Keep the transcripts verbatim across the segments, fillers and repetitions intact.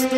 اهلا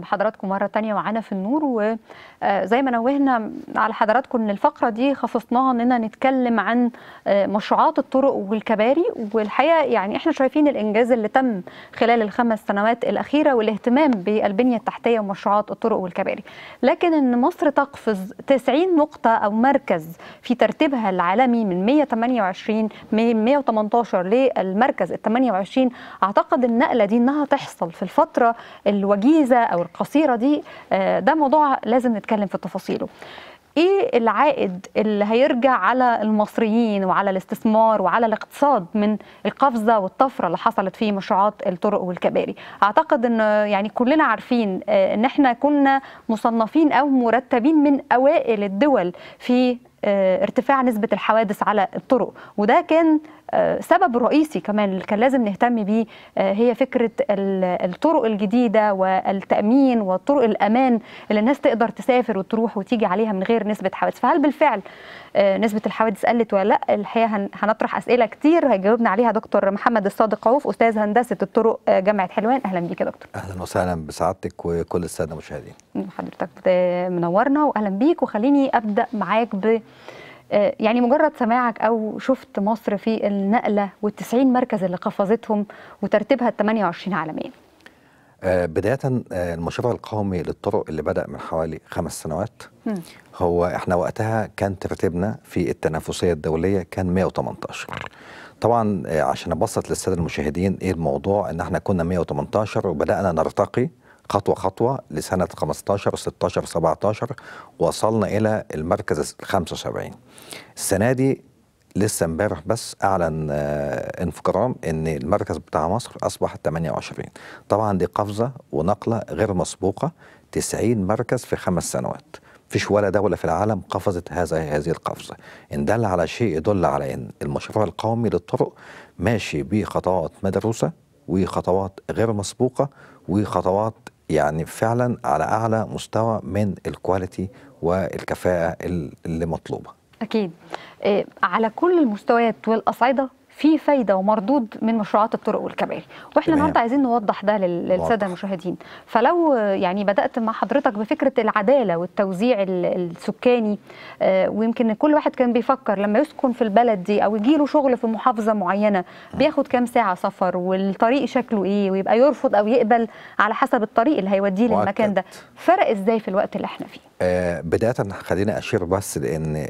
بحضراتكم مره ثانيه معانا في النور. وزي ما نوهنا على حضراتكم ان الفقره دي خصصناها اننا نتكلم عن مشروعات الطرق والكباري، والحقيقه يعني احنا شايفين الانجاز اللي تم خلال الخمس سنوات الاخيره والاهتمام بالبنيه التحتيه ومشروعات الطرق والكباري، لكن ان مصر تقفز تسعين نقطه او مركز في ترتيبها العالمي من مئة وثمانية وعشرين من مئة وثمانية عشر للمركز ال ثمانية وعشرين، اعتقد النقله دي انها تحصل في الفتره الوجيزه أو القصيرة دي. ده موضوع لازم نتكلم في تفاصيله. إيه العائد اللي هيرجع على المصريين وعلى الاستثمار وعلى الاقتصاد من القفزة والطفرة اللي حصلت في مشروعات الطرق والكباري؟ أعتقد أن يعني كلنا عارفين أن احنا كنا مصنفين أو مرتبين من أوائل الدول في ارتفاع نسبة الحوادث على الطرق، وده كان سبب رئيسي كمان اللي كان لازم نهتم بيه، هي فكرة الطرق الجديدة والتأمين والطرق الأمان اللي الناس تقدر تسافر وتروح وتيجي عليها من غير نسبة حوادث. فهل بالفعل نسبة الحوادث قلت ولا لا؟ الحقيقة هنطرح أسئلة كتير هيجاوبنا عليها دكتور محمد الصادق عوف، أستاذ هندسة الطرق جامعة حلوان. أهلا بيك يا دكتور. أهلا وسهلا بسعادتك وكل السادة المشاهدين. حضرتك منورنا وأهلا بيك. وخليني أبدأ معاك ب يعني مجرد سماعك أو شفت مصر في النقلة والتسعين مركز اللي قفزتهم وترتيبها الثمانية وعشرين عالميا. بداية المشروع القومي للطرق اللي بدأ من حوالي خمس سنوات، م. هو احنا وقتها كان ترتيبنا في التنافسية الدولية كان مئة وثمانية عشر. طبعا عشان أبسط للسادة المشاهدين ايه الموضوع، ان احنا كنا مئة وثمانية عشر وبدأنا نرتقي خطوة خطوة لسنة خمسة عشر ستة عشر سبعة عشر وصلنا إلى المركز خمسة وسبعين. السنة دي لسه امبارح بس أعلن انفجرام إن المركز بتاع مصر أصبح ثمانية وعشرين. طبعا دي قفزة ونقلة غير مسبوقة، تسعين مركز في خمس سنوات، مفيش ولا دولة في العالم قفزت هذا هذه القفزة. إن دل على شيء يدل على إن المشروع القومي للطرق ماشي بخطوات مدروسة وخطوات غير مسبوقة وخطوات يعني فعلا على أعلى مستوى من الكواليتي والكفاءة اللي مطلوبة. أكيد على كل المستويات والأصعدة في فايدة ومردود من مشروعات الطرق والكباري، وإحنا النهارده عايزين نوضح ده للسادة المشاهدين. فلو يعني بدأت مع حضرتك بفكرة العدالة والتوزيع السكاني، ويمكن كل واحد كان بيفكر لما يسكن في البلد دي أو يجيله شغل في محافظة معينة بياخد كام ساعة سفر والطريق شكله إيه، ويبقى يرفض أو يقبل على حسب الطريق اللي هيوديه للمكان ده. فرق إزاي في الوقت اللي إحنا فيه؟ آه بداية خليني أشير بس لأن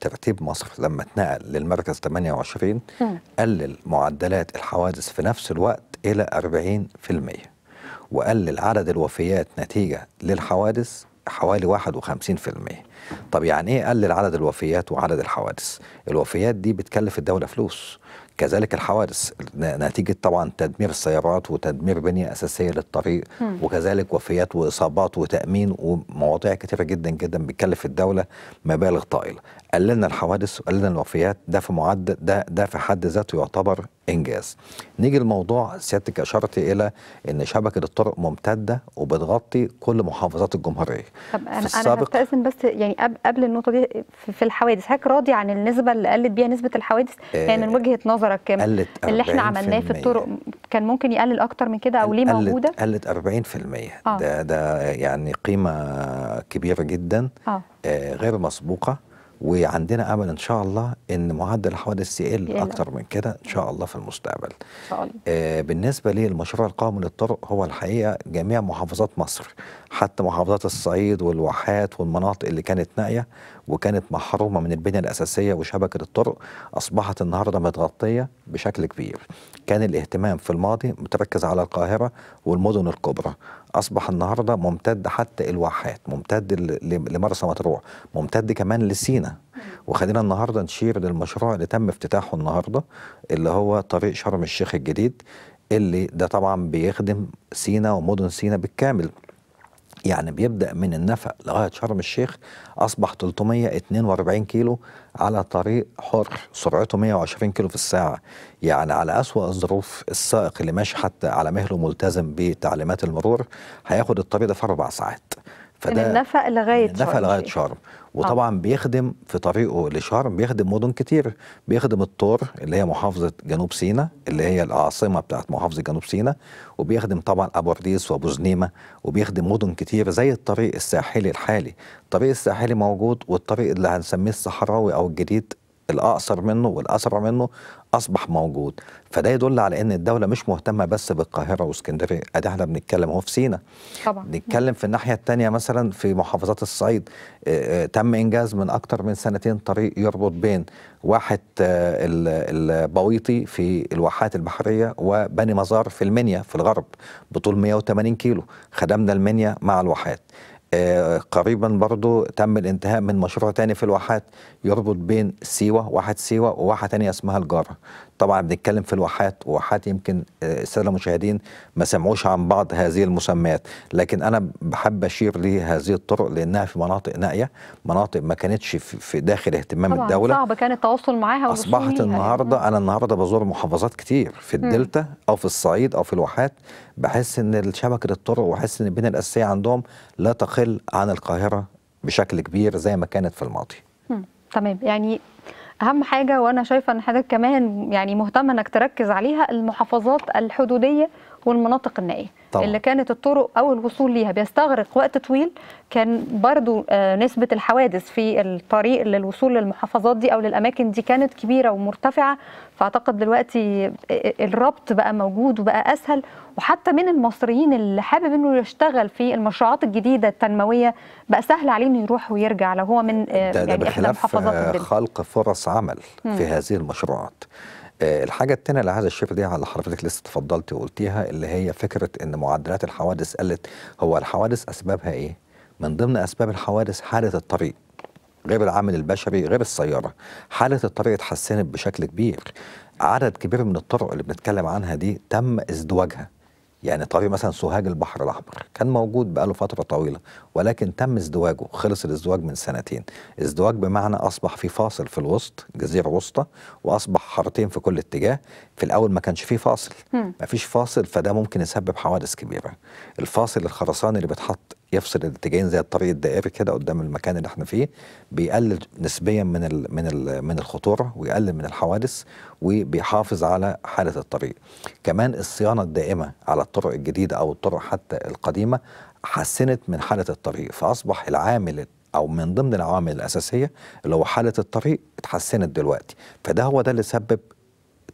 ترتيب مصر لما اتنقل للمركز ثمانية وعشرين م. قلل معدلات الحوادث في نفس الوقت إلى أربعين بالمئة، وقلل عدد الوفيات نتيجة للحوادث حوالي واحد وخمسين بالمئة. طب يعني إيه قلل عدد الوفيات وعدد الحوادث؟ الوفيات دي بتكلف الدولة فلوس، كذلك الحوادث نتيجة طبعا تدمير السيارات وتدمير بنية أساسية للطريق، م. وكذلك وفيات وإصابات وتأمين ومواضيع كتيرة جدا جدا بتكلف الدولة مبالغ طائلة. قللنا الحوادث وقللنا الوفيات، ده في معدل ده ده في حد ذاته يعتبر إنجاز. نيجي لموضوع سيادتك أشرت إلى إن شبكة الطرق ممتدة وبتغطي كل محافظات الجمهورية. طب أنا أنا هستأذن بس يعني قبل النقطة دي في الحوادث، هاك راضي عن النسبة اللي قلت بيها نسبة الحوادث؟ يعني من وجهة نظر قلت اللي احنا عملناه في الطرق كان ممكن يقلل اكتر من كده او ليه موجوده؟ قلت أربعين بالمئة. آه. ده ده يعني قيمه كبيره جدا. آه. آه غير مسبوقه، وعندنا امل ان شاء الله ان معدل الحوادث يقل اكتر من كده ان شاء الله في المستقبل. ان شاء الله. آه بالنسبه للمشروع القومي للطرق، هو الحقيقه جميع محافظات مصر حتى محافظات الصعيد والواحات والمناطق اللي كانت نائيه وكانت محرومه من البنيه الاساسيه وشبكه الطرق اصبحت النهارده متغطيه بشكل كبير. كان الاهتمام في الماضي متركز على القاهره والمدن الكبرى، اصبح النهارده ممتد حتى الواحات، ممتد لمرسى مطروح، ممتد كمان لسينا. وخلينا النهارده نشير للمشروع اللي تم افتتاحه النهارده اللي هو طريق شرم الشيخ الجديد، اللي ده طبعا بيخدم سينا ومدن سينا بالكامل. يعني بيبدأ من النفق لغاية شرم الشيخ أصبح ثلاثمئة واثنين وأربعين كيلو على طريق حر سرعته مئة وعشرين كيلو في الساعة. يعني على أسوأ الظروف السائق اللي ماشي حتى على مهله ملتزم بتعليمات المرور هياخد الطريق ده في أربع ساعات. فده النفق لغايه شرم. النفق لغايه شرم، وطبعا بيخدم في طريقه لشرم بيخدم مدن كتير، بيخدم الطور اللي هي محافظه جنوب سيناء اللي هي العاصمه بتاعت محافظه جنوب سيناء، وبيخدم طبعا ابو رديس وابو زنيمه، وبيخدم مدن كتير زي الطريق الساحلي الحالي. الطريق الساحلي موجود، والطريق اللي هنسميه الصحراوي او الجديد الأقصر منه والأسرع منه أصبح موجود. فده يدل على أن الدولة مش مهتمة بس بالقاهرة واسكندرية، أدي احنا بنتكلم هو في سينا طبعا. نتكلم في الناحية الثانية مثلا في محافظات الصعيد، تم إنجاز من أكتر من سنتين طريق يربط بين واحة البويطي في الواحات البحرية وبني مزار في المنيا في الغرب بطول مئة وثمانين كيلو، خدمنا المنيا مع الواحات. آه قريبا برضو تم الانتهاء من مشروع تاني في الواحات يربط بين سيوة، واحة سيوة وواحة تانية اسمها الجارة. طبعا بنتكلم في الواحات، وواحات يمكن الساده المشاهدين ما سمعوش عن بعض هذه المسميات، لكن انا بحب اشير لهذه الطرق لانها في مناطق نائيه، مناطق ما كانتش في داخل اهتمام الدوله، طبعا صعب كان التواصل معاها. اصبحت النهارده انا النهارده بزور محافظات كتير في الدلتا او في الصعيد او في الواحات، بحس ان شبكه الطرق وحس ان البنيه الاساسيه عندهم لا تقل عن القاهره بشكل كبير زي ما كانت في الماضي. تمام، يعني أهم حاجة وأنا شايفة أن حضرتك كمان يعني مهتمة أنك تركز عليها المحافظات الحدودية والمناطق النائية طبعا. اللي كانت الطرق أو الوصول ليها بيستغرق وقت طويل، كان برضو نسبة الحوادث في الطريق للوصول للمحافظات دي أو للأماكن دي كانت كبيرة ومرتفعة، فأعتقد دلوقتي الربط بقى موجود وبقى أسهل، وحتى من المصريين اللي حابب أنه يشتغل في المشروعات الجديدة التنموية بقى سهل عليه أنه يروح ويرجع لو هو من ده ده يعني إحدى المحافظات الجديدة. خلق فرص عمل مم. في هذه المشروعات. الحاجة التانية اللي عايز أشير ليها على حضرتك لسه اتفضلتي وقلتيها اللي هي فكرة إن معدلات الحوادث قلت. هو الحوادث أسبابها إيه؟ من ضمن أسباب الحوادث حالة الطريق، غير العامل البشري غير السيارة، حالة الطريق اتحسنت بشكل كبير، عدد كبير من الطرق اللي بنتكلم عنها دي تم ازدواجها. يعني طريق مثلا سوهاج البحر الاحمر كان موجود بقاله فتره طويله، ولكن تم ازدواجه، خلص الازدواج من سنتين. ازدواج بمعنى اصبح في فاصل في الوسط، جزيره وسطى، واصبح حارتين في كل اتجاه. في الاول ما كانش فيه فاصل، ما فيش فاصل، فده ممكن يسبب حوادث كبيره. الفاصل الخرساني اللي بيتحط يفصل الاتجاهين زي الطريق الدائري كده قدام المكان اللي احنا فيه، بيقلل نسبيا من ال من ال من الخطوره ويقلل من الحوادث وبيحافظ على حاله الطريق. كمان الصيانه الدائمه على الطرق الجديده او الطرق حتى القديمه حسنت من حاله الطريق، فاصبح العامل او من ضمن العوامل الاساسيه اللي هو حاله الطريق اتحسنت دلوقتي، فده هو ده اللي سبب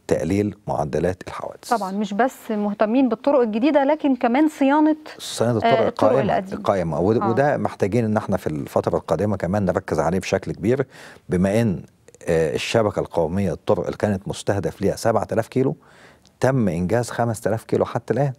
تقليل معدلات الحوادث. طبعا مش بس مهتمين بالطرق الجديده لكن كمان صيانه صيانه الطرق القائمه القائمه وده آه. محتاجين ان احنا في الفتره القادمه كمان نركز عليه بشكل كبير، بما ان الشبكه القوميه الطرق اللي كانت مستهدف ليها سبعة آلاف كيلو تم انجاز خمسة آلاف كيلو حتى الان،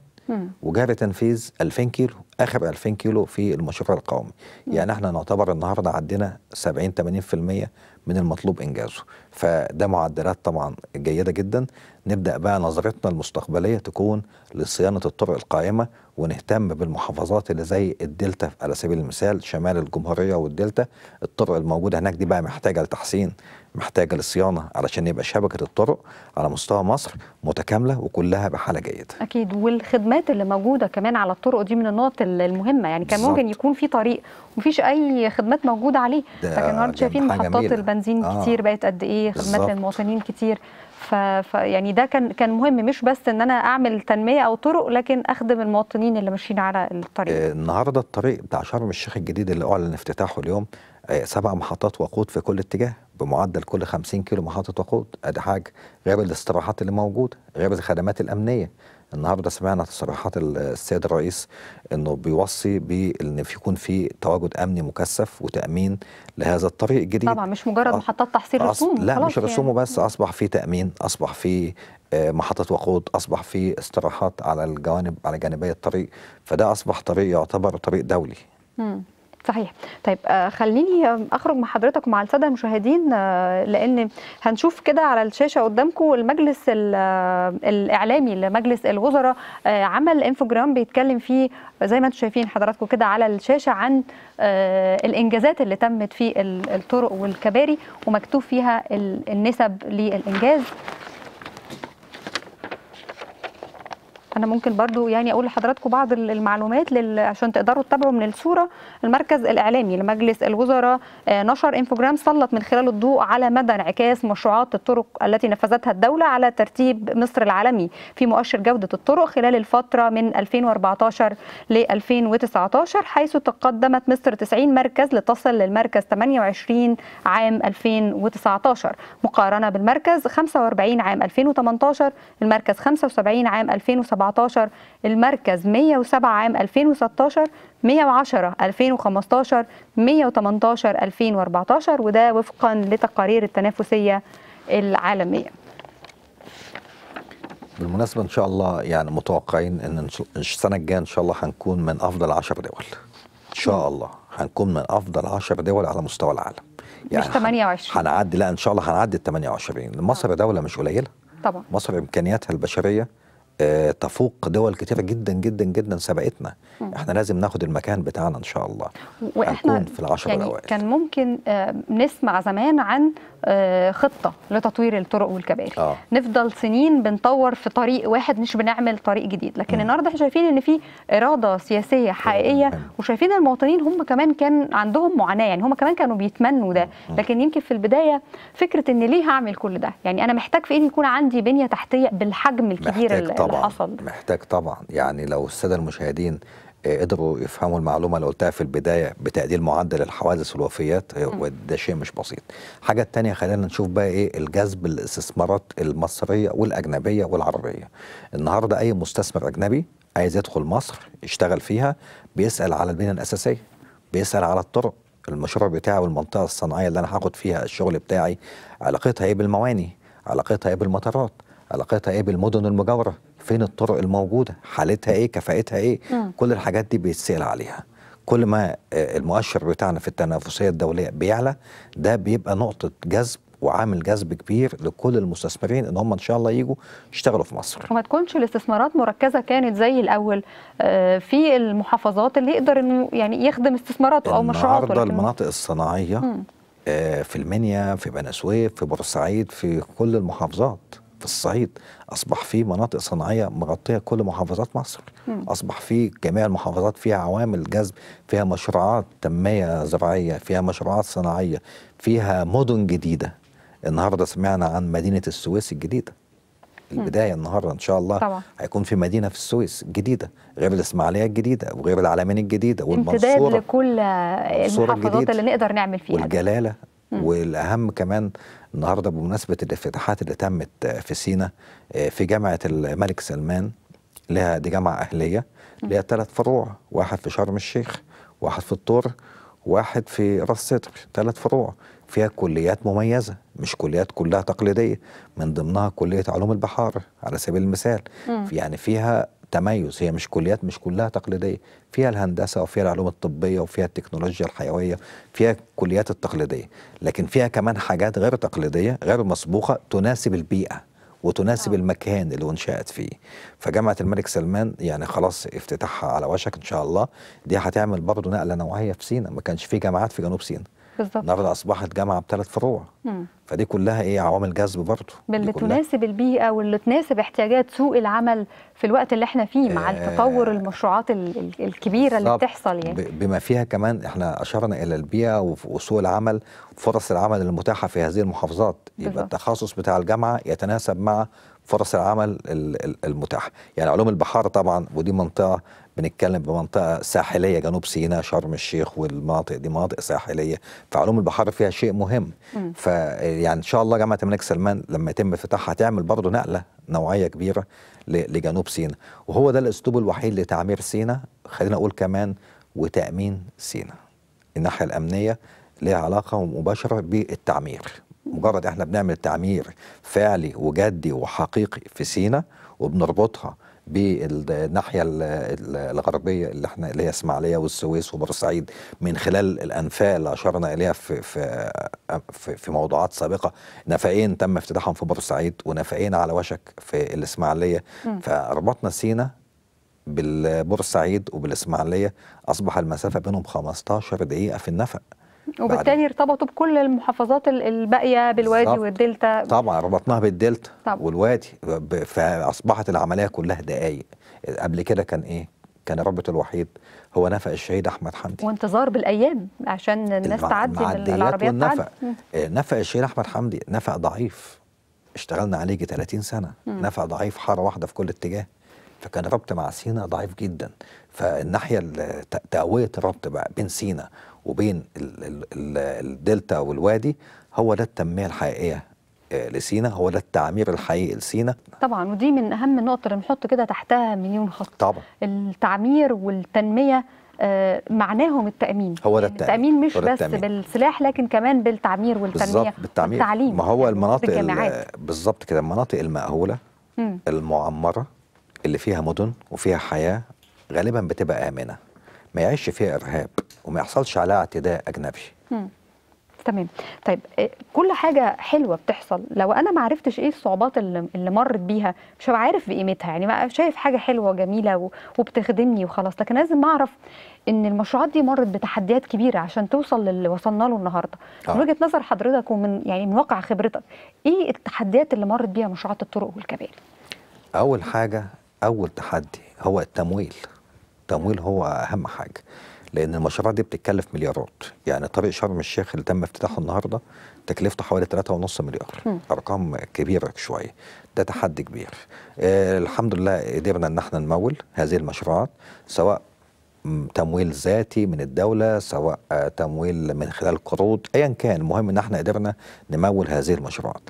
وجاري تنفيذ ألفين كيلو، اخر ألفين كيلو في المشروع القومي. يعني احنا نعتبر النهارده عندنا سبعين ثمانين بالمئة من المطلوب انجازه، فده معدلات طبعا جيده جدا. نبدا بقى نظرتنا المستقبليه تكون لصيانه الطرق القائمه، ونهتم بالمحافظات اللي زي الدلتا على سبيل المثال، شمال الجمهوريه والدلتا، الطرق الموجوده هناك دي بقى محتاجه لتحسين، محتاجه للصيانه علشان يبقى شبكه الطرق على مستوى مصر متكامله وكلها بحاله جيده. اكيد، والخدمات اللي موجوده كمان على الطرق دي من النقط المهمه، يعني كان ممكن يكون في طريق ومفيش اي خدمات موجوده عليه، لكن النهارده شايفين محطات البنزين آه. كتير بقت قد ايه، خدمات للمواطنين كتير، ف... ف يعني ده كان كان مهم، مش بس ان انا اعمل تنميه او طرق لكن اخدم المواطنين اللي ماشيين على الطريق. آه النهارده الطريق بتاع شرم الشيخ الجديد اللي اعلن افتتاحه اليوم آه سبع محطات وقود في كل اتجاه، بمعدل كل خمسين كيلو محطه وقود، ادي حاجه. غير الاستراحات اللي موجوده، غير الخدمات الامنيه. النهارده سمعنا تصريحات السيد الرئيس انه بيوصي بان يكون في تواجد امني مكثف وتامين لهذا الطريق الجديد. طبعا مش مجرد محطات تحصيل رسوم، لا مش رسوم وبس، يعني اصبح في تامين، اصبح في محطات وقود، اصبح في استراحات على الجوانب على جانبي الطريق، فده اصبح طريق يعتبر طريق دولي. امم صحيح. طيب آه خليني اخرج مع حضرتك ومع الساده المشاهدين آه لان هنشوف كده على الشاشه قدامكم المجلس الاعلامي لمجلس الوزراء آه عمل انفوجرام بيتكلم فيه زي ما انتم شايفين حضراتكم كده على الشاشه عن آه الانجازات اللي تمت في الطرق والكباري ومكتوب فيها النسب للانجاز. انا ممكن برضو يعني اقول لحضراتكم بعض المعلومات لل... عشان تقدروا تتابعوا من الصوره. المركز الاعلامي لمجلس الوزراء نشر انفوجرام سلط من خلاله الضوء على مدى انعكاس مشروعات الطرق التي نفذتها الدوله على ترتيب مصر العالمي في مؤشر جوده الطرق خلال الفتره من ألفين وأربعتاشر ل ألفين وتسعتاشر، حيث تقدمت مصر تسعين مركز لتصل للمركز تمنية وعشرين عام ألفين وتسعتاشر، مقارنه بالمركز خمسة وأربعين عام ألفين وتمنتاشر، المركز خمسة وسبعين عام ألفين وسبعتاشر، المركز مية وسبعة عام ألفين وستاشر، مية وعشرة ألفين وخمستاشر، مية وتمنتاشر ألفين وأربعتاشر، وده وفقا لتقارير التنافسية العالمية. بالمناسبة إن شاء الله يعني متوقعين إن السنة الجاية إن شاء الله هنكون من أفضل عشر دول، إن شاء الله هنكون من أفضل عشر دول على مستوى العالم. يعني مش تمنية وعشرين هنعدي، لا إن شاء الله هنعدي ال تمنية وعشرين. مصر دولة مش قليلة طبعا، مصر إمكانياتها البشرية تفوق دول كتيرة جدا جدا جدا سبقتنا. احنا لازم ناخد المكان بتاعنا ان شاء الله، ونكون في العشر يعني الاوائل. كان ممكن نسمع زمان عن خطة لتطوير الطرق والكباري، آه. نفضل سنين بنطور في طريق واحد مش بنعمل طريق جديد، لكن م. النهارده احنا شايفين ان في إرادة سياسية حقيقية، م. وشايفين المواطنين هم كمان كان عندهم معاناة، يعني هم كمان كانوا بيتمنوا ده، لكن يمكن في البداية فكرة ان ليه هعمل كل ده؟ يعني انا محتاج في ايدي يكون عندي بنية تحتية بالحجم الكبير اللي حصل. محتاج طبعا، يعني لو السادة المشاهدين قدروا يفهموا المعلومه اللي قلتها في البدايه بتقليل معدل الحوادث والوفيات، وده شيء مش بسيط. الحاجه الثانيه خلينا نشوف بقى ايه الجذب الاستثمارات المصريه والاجنبيه والعربيه. النهارده اي مستثمر اجنبي عايز يدخل مصر يشتغل فيها بيسال على البنيه الاساسيه، بيسال على الطرق، المشروع بتاعي والمنطقه الصناعيه اللي انا هاخد فيها الشغل بتاعي علاقتها ايه بالمواني، علاقتها ايه بالمطارات، علاقتها ايه بالمدن المجاوره، فين الطرق الموجوده، حالتها ايه، كفاءتها ايه، م. كل الحاجات دي بيتسال عليها. كل ما المؤشر بتاعنا في التنافسيه الدوليه بيعلى، ده بيبقى نقطه جذب وعامل جذب كبير لكل المستثمرين ان هم ان شاء الله يجوا يشتغلوا في مصر. وما تكونش الاستثمارات مركزه كانت زي الاول في المحافظات اللي يقدر انه يعني يخدم استثماراته او مشروعاته. النهارده المناطق الصناعيه م. في المنيا، في بني سويف، في بورسعيد، في كل المحافظات، في الصعيد أصبح في مناطق صناعية مغطية كل محافظات مصر. مم. أصبح في جميع المحافظات فيها عوامل جذب، فيها مشروعات تنمية زراعية، فيها مشروعات صناعية، فيها مدن جديدة. النهاردة سمعنا عن مدينة السويس الجديدة، البداية النهاردة إن شاء الله طبعا. هيكون في مدينة في السويس جديدة غير الإسماعيلية الجديدة وغير العلمين الجديدة والمنصورة، امتداد لكل المحافظات اللي نقدر نعمل فيها والجلالة. مم. والأهم كمان النهارده بمناسبه الافتتاحات اللي تمت في سينا، في جامعه الملك سلمان، لها دي جامعه اهليه، لها ثلاث فروع، واحد في شرم الشيخ، واحد في الطور، واحد في راس سدر، ثلاث فروع فيها كليات مميزه، مش كليات كلها تقليديه، من ضمنها كليه علوم البحار على سبيل المثال، في يعني فيها تميز، هي مش كليات مش كلها تقليديه، فيها الهندسه وفيها العلوم الطبيه وفيها التكنولوجيا الحيويه، فيها الكليات التقليديه، لكن فيها كمان حاجات غير تقليديه غير مسبوقه تناسب البيئه وتناسب آه. المكان اللي انشأت فيه. فجامعه الملك سلمان يعني خلاص افتتاحها على وشك ان شاء الله، دي هتعمل برضه نقله نوعيه في سينا، ما كانش في جامعات في جنوب سينا. النهارده اصبحت جامعه بثلاث فروع. مم. فدي كلها ايه عوامل جذب برضه اللي تناسب البيئه واللي تناسب احتياجات سوق العمل في الوقت اللي احنا فيه مع آه التطور المشروعات الكبيره اللي بتحصل. يعني بما فيها كمان احنا اشرنا الى البيئه وسوق العمل، فرص العمل المتاحه في هذه المحافظات، يبقى بالزبط. التخصص بتاع الجامعه يتناسب مع فرص العمل المتاحه. يعني علوم البحار طبعا، ودي منطقه بنتكلم بمنطقه ساحليه، جنوب سيناء شرم الشيخ والمناطق دي مناطق ساحليه، فعلوم البحار فيها شيء مهم. فيعني ان شاء الله جامعه الملك سلمان لما يتم افتتاحها هتعمل برضه نقله نوعيه كبيره لجنوب سيناء، وهو ده الاسلوب الوحيد لتعمير سيناء، خلينا اقول كمان وتامين سيناء. الناحيه الامنيه لها علاقه مباشره بالتعمير، مجرد احنا بنعمل تعمير فعلي وجدي وحقيقي في سيناء وبنربطها بالناحيه الغربيه اللي احنا اللي هي اسماعيليه والسويس وبورسعيد من خلال الانفاق اللي اشرنا اليها في في في موضوعات سابقه. نفقين تم افتتاحهم في بورسعيد ونفقين على وشك في الاسماعيليه، فربطنا سينا بالبورسعيد وبالاسماعيليه، اصبح المسافه بينهم خمستاشر دقيقه في النفق. وبالتالي ارتبطوا بكل المحافظات الباقيه بالوادي والدلتا. طبعا ربطناها بالدلتا طبعا. والوادي، فاصبحت العمليه كلها دقائق. قبل كده كان ايه؟ كان الرابط الوحيد هو نفق الشهيد احمد حمدي، وانتظار بالايام عشان الناس تعدي بالعربيات. نفق نفق الشهيد احمد حمدي نفق ضعيف، اشتغلنا عليه يجي ثلاثين سنه. م. نفق ضعيف، حاره واحده في كل اتجاه، فكان ربط مع سينا ضعيف جدا. فالناحيه تقويه الربط بقى بين سينا وبين الدلتا والوادي هو ده التنميه الحقيقيه لسينا، هو ده التعمير الحقيقي لسينا. طبعا ودي من اهم النقط اللي نحط كده تحتها مليون خط. طبعا التعمير والتنميه آه معناهم التأمين. هو ده التأمين. التأمين مش بس بالسلاح، لكن كمان بالتعمير والتنميه والتعليم. ما هو المناطق بالظبط كده، المناطق المأهوله م. المعمره اللي فيها مدن وفيها حياه غالبا بتبقى آمنه، ما يعيش فيها إرهاب وما يحصلش عليها اعتداء أجنبي. مم. تمام. طيب كل حاجة حلوة بتحصل، لو أنا ما عرفتش إيه الصعوبات اللي مرت بيها مش هبقى عارف بقيمتها. يعني ما شايف حاجة حلوة وجميلة وبتخدمني وخلاص، لكن لازم أعرف إن المشروعات دي مرت بتحديات كبيرة عشان توصل للي وصلنا له النهاردة. آه. من وجهة نظر حضرتك ومن يعني من واقع خبرتك، إيه التحديات اللي مرت بيها مشروعات الطرق والكباري؟ أول حاجة، أول تحدي هو التمويل. التمويل هو أهم حاجة، لأن المشروعات دي بتتكلف مليارات. يعني طريق شرم الشيخ اللي تم افتتاحه النهارده تكلفته حوالي ثلاثة ونص مليار. م. أرقام كبيرة شوية، ده تحدي كبير. آه الحمد لله قدرنا إن احنا نمول هذه المشروعات، سواء تمويل ذاتي من الدولة، سواء آه تمويل من خلال قروض، أيا كان، المهم إن احنا قدرنا نمول هذه المشروعات.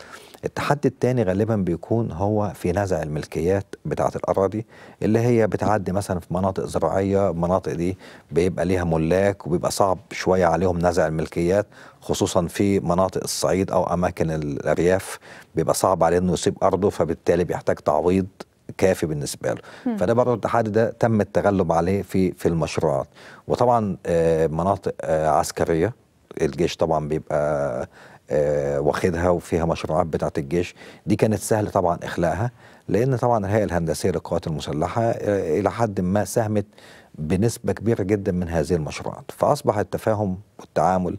التحدي الثاني غالبا بيكون هو في نزع الملكيات بتاعه الاراضي اللي هي بتعدي مثلا في مناطق زراعيه. المناطق دي بيبقى ليها ملاك وبيبقى صعب شويه عليهم نزع الملكيات، خصوصا في مناطق الصعيد او اماكن الارياف بيبقى صعب عليه انه يسيب ارضه، فبالتالي بيحتاج تعويض كافي بالنسبه له. فده برضه التحدي ده تم التغلب عليه في في المشروعات. وطبعا مناطق عسكريه الجيش طبعا بيبقى آه واخدها وفيها مشروعات بتاعت الجيش، دي كانت سهل طبعا اخلاقها، لان طبعا الهيئه الهندسيه للقوات المسلحه آه الى حد ما ساهمت بنسبه كبيره جدا من هذه المشروعات. فاصبح التفاهم والتعامل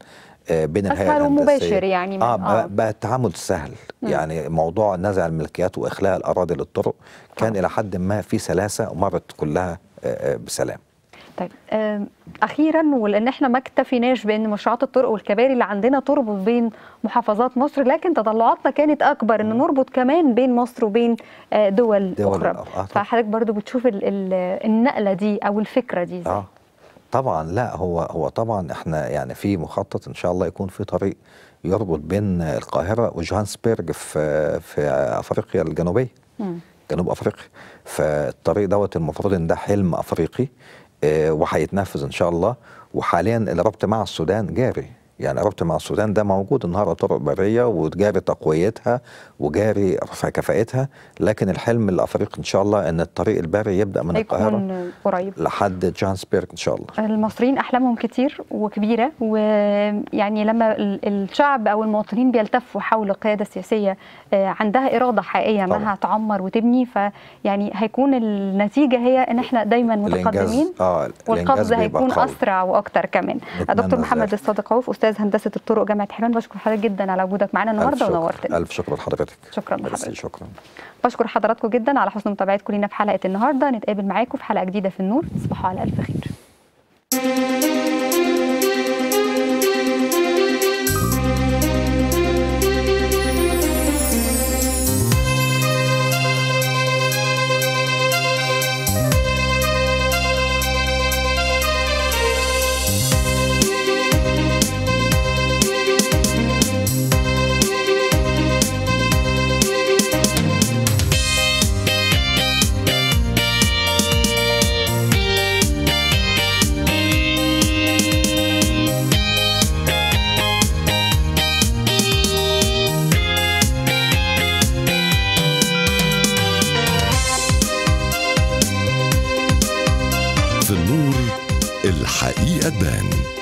آه بين الهيئه الهندسيه اسهل ومباشر. يعني من اه بقى التعامل سهل. م. يعني موضوع نزع الملكيات واخلاء الاراضي للطرق كان آه. الى حد ما في سلاسه ومرت كلها آه بسلام. طيب اخيرا، ولان احنا ما اكتفيناش بان مشروعات الطرق والكباري اللي عندنا تربط بين محافظات مصر، لكن تطلعاتنا كانت اكبر ان نربط كمان بين مصر وبين دول, دول اخرى. آه فحضرتك برضو بتشوف ال ال النقله دي او الفكره دي ازاي؟ آه طبعا. لا هو هو طبعا احنا يعني في مخطط ان شاء الله يكون في طريق يربط بين القاهره وجوهانسبرج في في افريقيا الجنوبيه، م. جنوب افريقيا. فالطريق دوت المفروض ان ده حلم افريقي وهيتنفذ ان شاء الله. وحاليا الربط مع السودان جاري، يعني الربط مع السودان ده موجود النهارده طرق بريه وجاري تقويتها وجاري رفع كفاءتها، لكن الحلم الافريقي ان شاء الله ان الطريق البري يبدا من القاهره قريب لحد جوهانسبرج ان شاء الله. المصريين احلامهم كتير وكبيره، ويعني لما الشعب او المواطنين بيلتفوا حول قياده سياسيه عندها اراده حقيقيه انها تعمر وتبني، فيعني هيكون النتيجه هي ان احنا دايما متقدمين. آه والقفز هيكون قوي. اسرع واكتر كمان. دكتور محمد الصادق عوف، استاذ هندسه الطرق جامعه حلوان، بشكر حضرتك جدا على وجودك معانا النهارده ونورتنا. الف شكر لحضرتك. شكرا لحضرتك. شكرا. بشكر حضراتكم جدا على حسن متابعتكم لينا في حلقه النهارده. نتقابل معاكم في حلقه جديده في النور. تصبحوا على الف خير. الحقيقة تبان.